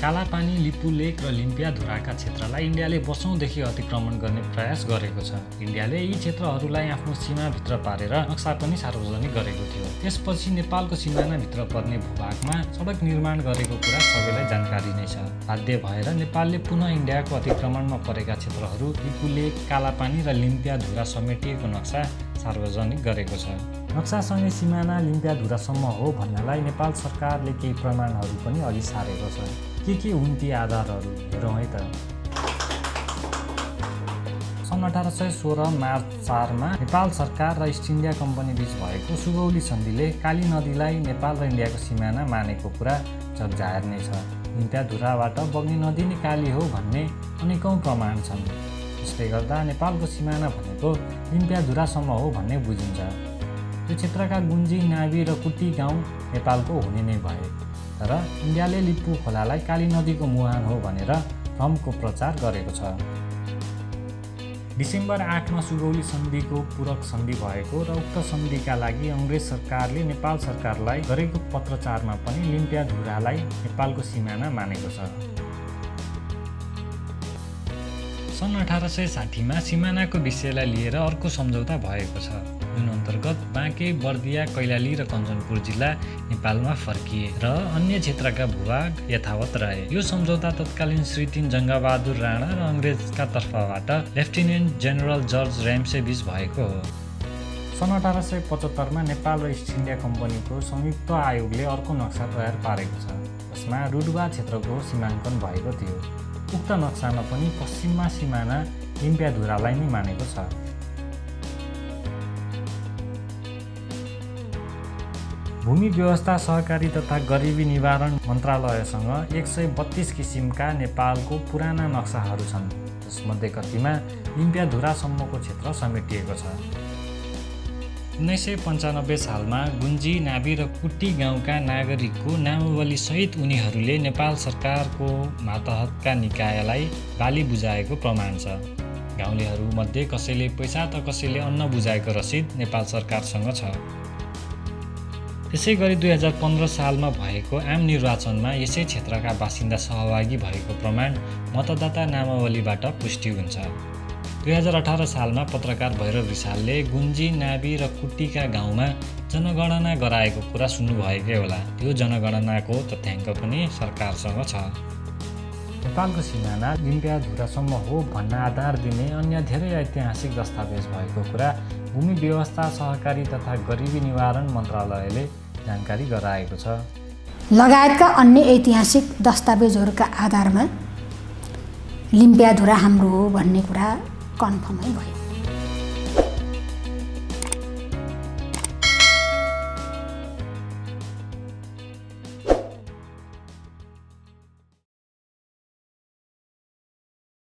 कालापानी, लिपुलेक र लिम्पियाधुराका क्षेत्रलाई इन्डियाले वर्षौंदेखि अतिक्रमण गर्ने प्रयास गरेको छ। इन्डियाले यी क्षेत्रहरूलाई आफ्नो सीमाभित्र पारेर नक्सा पनि सार्वजनिक गरेको थियो। त्यसपछि नेपालको सिमानाभित्र पर्ने भूभागमा सडक निर्माण गरेको कुरा सबैलाई जानकारी नै छ। बाध्य भएर नेपालले पुनः इन्डियाको अतिक्रमणमा परेका क्षेत्रहरू लिपुलेक, कालापानी र लिम्पियाधुरा समेटिएको नक्सा सार्वजनिक गरेको छ। नक्सासँगै सिमाना लिम्पियाधुरासम्म हो भन्नलाई नेपाल सरकारले केही प्रमाणहरू पनि अलि सारेको छ। के हुन् ती आधारहरू? हेरौँ है त। सन् 1816 मार्च 4मा नेपाल सरकार र इस्ट इन्डिया कम्पनी बीच भएको सुगौली सन्धिले काली नदीलाई नेपाल र इन्डियाको सिमाना मानेको कुरा जगजाहेर नै छ। लिम्पियाधुराबाट बग्ने नदी नै काली हो भन्ने अनेकौं प्रमाण छन्। यसले गर्दा नेपालको सिमाना भनेको लिम्पियाधुरासम्म हो भन्ने बुझिन्छ। यो क्षेत्रका गुन्जी, नावी र कुट्टी गाउँ नेपालको हुने नै भए, तर इन्डियाले लिप्पू खोलालाई काली नदीको मुहान हो भनेर भ्रमको प्रचार गरेको छ। डिसेम्बर 8मा सुगौली सन्धिको पूरक सन्धि भएको र उक्त सन्धिका लागि अङ्ग्रेज सरकारले नेपाल सरकारलाई गरेको पत्रचारमा पनि लिम्पियाधुरालाई नेपालको सिमाना मानेको छ। सन् 1860मा सिमानाको विषयलाई लिएर अर्को सम्झौता भएको छ, जुन अन्तर्गत बाँके, बर्दिया, कैलाली र कञ्चनपुर जिल्ला नेपालमा फर्किए र अन्य क्षेत्रका भूभाग यथावत रहे। यो सम्झौता तत्कालीन श्री ३ जंग बहादुर राणा र अङ्ग्रेजका तर्फबाट लेफ्टिनेन्ट जेनरल जर्ज र्याम्से बीच भएको हो। सन् 1875मा नेपाल र इस्ट इन्डिया कम्पनीको संयुक्त आयोगले अर्को नक्सा तयार पारेको छ, जसमा रुडुवा क्षेत्रको सीमाङ्कन भएको थियो। उक्त नक्सामा पनि पश्चिममा सिमाना लिम्पियाधुरालाई नै मानेको छ। भूमि व्यवस्था, सहकारी तथा गरिबी निवारण मन्त्रालयसँग 132 किसिमका नेपालको पुराना नक्साहरू छन्, जसमध्ये कतिमा लिम्पियाधुरासम्मको क्षेत्र समेटिएको छ। 1995 सालमा गुन्जी, नाभी र कुट्टी गाउँका नागरिकको नामावली सहित उनीहरूले नेपाल सरकारको मातहतका निकायलाई बाली बुझाएको प्रमाण छ। गाउँलेहरू मध्ये कसैले पैसा त कसैले अन्न बुझाएको रसिद नेपाल सरकारसँग छ। त्यसै गरी 2015 सालमा भएको आम निर्वाचनमा यसै क्षेत्रका बासिन्दा सहभागी भएको प्रमाण मतदाता नामावलीबाट पुष्टि हुन्छ। 2018 सालमा पत्रकार भैरव रिसालले गुन्जी, नाभी र कुट्टीका गाउँमा जनगणना गराएको कुरा सुन्नुभएकै होला। त्यो जनगणनाको तथ्याङ्क पनि सरकारसँग छ। नेपालको सिमाना लिम्पियाधुरासम्म हो भन्न आधार दिने अन्य धेरै ऐतिहासिक दस्तावेज भएको कुरा भूमि व्यवस्था, सहकारी तथा गरिबी निवारण मन्त्रालयले जानकारी गराएको छ। लगायतका अन्य ऐतिहासिक दस्तावेजहरूका आधारमा लिम्पियाधुरा हाम्रो हो भन्ने कुरा कन्फर्मै भयो।